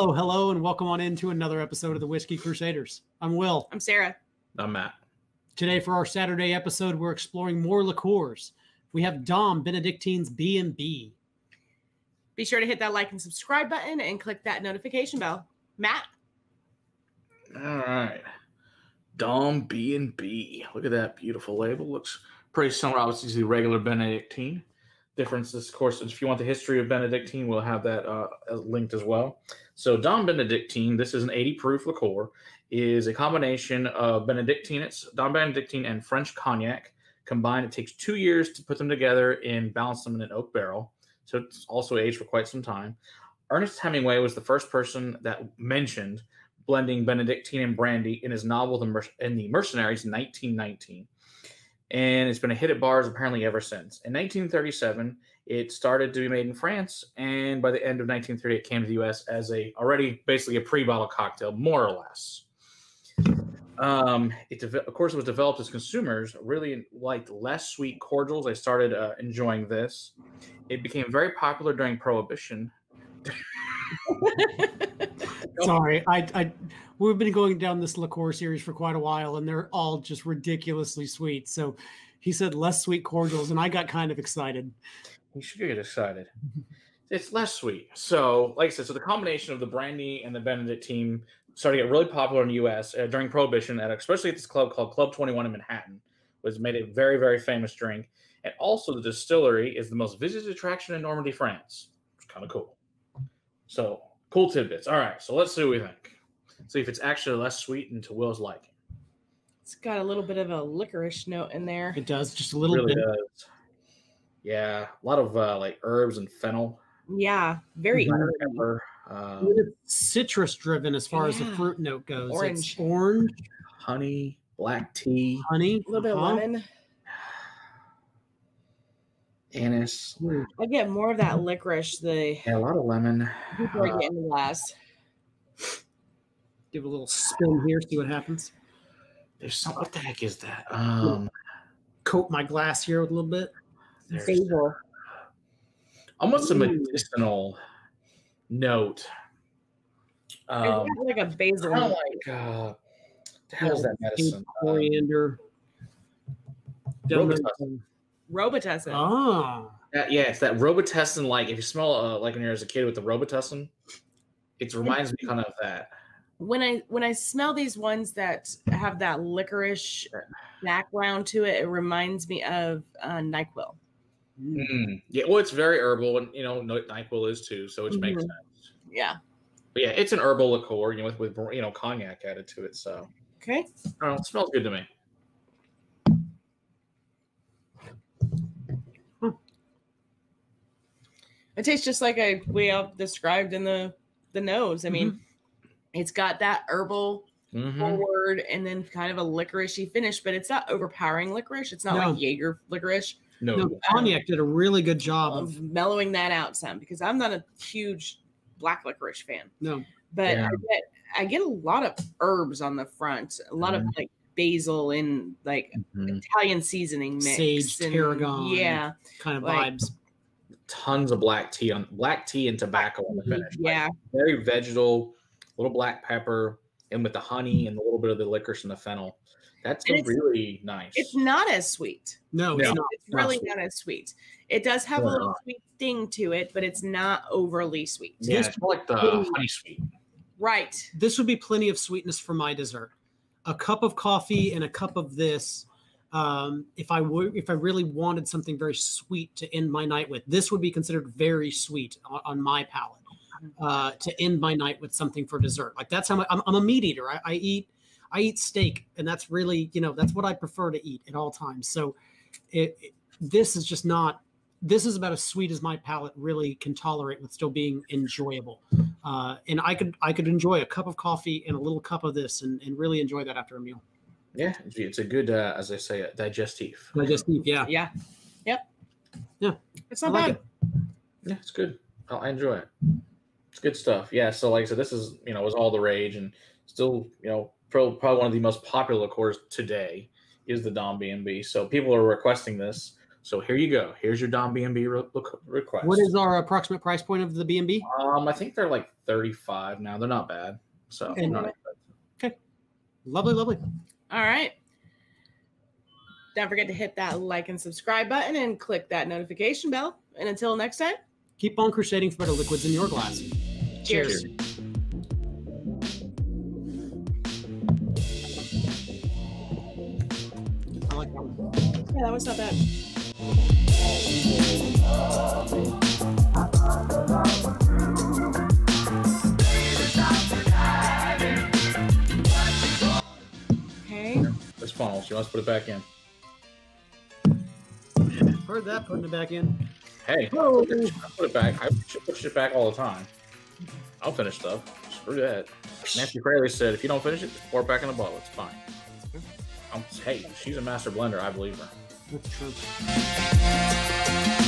Hello, hello, and welcome on into another episode of the Whiskey Crusaders. I'm Will. I'm Sarah. I'm Matt. Today for our Saturday episode, we're exploring more liqueurs. We have Dom Benedictine's B&B. Be sure to hit that like and subscribe button and click that notification bell. Matt? All right. Dom B&B. Look at that beautiful label. Looks pretty similar, obviously, to the regular Benedictine. Difference is, of course, if you want the history of Benedictine, we'll have that linked as well. So Dom Benedictine, this is an 80 proof liqueur, is a combination of Benedictine, it's Dom Benedictine and French Cognac. Combined, it takes 2 years to put them together and balance them in an oak barrel. So it's also aged for quite some time. Ernest Hemingway was the first person that mentioned blending Benedictine and brandy in his novel The Mercenaries in 1919. And it's been a hit at bars apparently ever since. In 1937, it started to be made in France, and by the end of 1930, it came to the U.S. as basically a pre-bottled cocktail, more or less. Of course, it was developed as consumers really liked less sweet cordials. They started enjoying this. It became very popular during Prohibition. Sorry, we've been going down this liqueur series for quite a while, and they're all just ridiculously sweet. So he said less sweet cordials, and I got kind of excited. You should get excited. It's less sweet. So, like I said, so the combination of the brandy and the Benedictine started to get really popular in the U.S. During Prohibition, especially at this club called Club 21 in Manhattan, was made a very, very famous drink. And also the distillery is the most visited attraction in Normandy, France. It's kind of cool. So, cool tidbits. All right, so let's see what we think. See if it's actually less sweet and to Will's liking. It's got a little bit of a licorice note in there. It does, just a little bit. It really does. Yeah, a lot of like herbs and fennel. Yeah, very herb. It's citrus driven as far as the fruit note goes. Orange. It's orange, honey, black tea, honey, a little bit of lemon, anise. I get more of that licorice. Yeah, a lot of lemon. Before I get in the glass. Give a little spin here, see what happens. There's some. What the heck is that? Coat my glass here with a little bit. Basil. Almost a medicinal note. Like a basil. Kind of like how's that medicine? Coriander. Robitussin. Oh. Yeah, it's that Robitussin. Like if you smell like when you're as a kid with the Robitussin, it reminds me kind of that. When I smell these ones that have that licorice background to it, it reminds me of NyQuil. Mm. Yeah, well, it's very herbal, and you know, NyQuil is too, so it makes sense. Yeah, but yeah, it's an herbal liqueur, you know, with you know, cognac added to it. So okay, oh, it smells good to me. It tastes just like we all described in the nose. I mean, it's got that herbal forward and then kind of a licorice-y finish, but it's not overpowering licorice. It's not like Jaeger licorice. No, Cognac did a really good job of mellowing that out some, because I'm not a huge black licorice fan. No. But yeah. I get a lot of herbs on the front, a lot of like basil and like Italian seasoning mix. Sage, and tarragon. Yeah. Kind of like, vibes. Tons of black tea and tobacco on the finish. Yeah. Like, very vegetal, little black pepper, and with the honey and a little bit of the licorice and the fennel. That's really nice. It's not as sweet. No, it's not. It's really not as sweet. It does have a little sweet thing to it, but it's not overly sweet. Yeah, it's more like the honey sweet. Right. This would be plenty of sweetness for my dessert. A cup of coffee and a cup of this. If I really wanted something very sweet to end my night with, this would be considered very sweet on my palate. To end my night with something for dessert, like that's how I'm a meat eater. I eat steak, and that's really, you know, that's what I prefer to eat at all times. So this is just not, this is about as sweet as my palate really can tolerate with still being enjoyable. And I could enjoy a cup of coffee and a little cup of this and really enjoy that after a meal. Yeah. It's a good, as I say, digestive. Digestive. Yeah. Yeah. Yep. Yeah. It's not bad. Like it. Yeah. It's good. I enjoy it. It's good stuff. Yeah. So like I said, this is, you know, was all the rage and still, you know, probably one of the most popular liqueurs today is the Dom B&B. So people are requesting this. So here you go. Here's your Dom B&B request. What is our approximate price point of the B&B? I think they're like $35 now. They're not bad. So okay. Not okay. Lovely, lovely. All right. Don't forget to hit that like and subscribe button and click that notification bell. And until next time, keep on crusading for better liquids in your glass. Cheers. Cheers. Yeah, that one's not bad. Okay. There's funnels. You want us to put it back in? Heard that, putting it back in. Hey, oh. Put it back. I push it back all the time. I'll finish stuff. Screw that. Nancy Fraley said, if you don't finish it, just pour it back in the bottle. It's fine. Hey, she's a master blender. I believe her. That's true.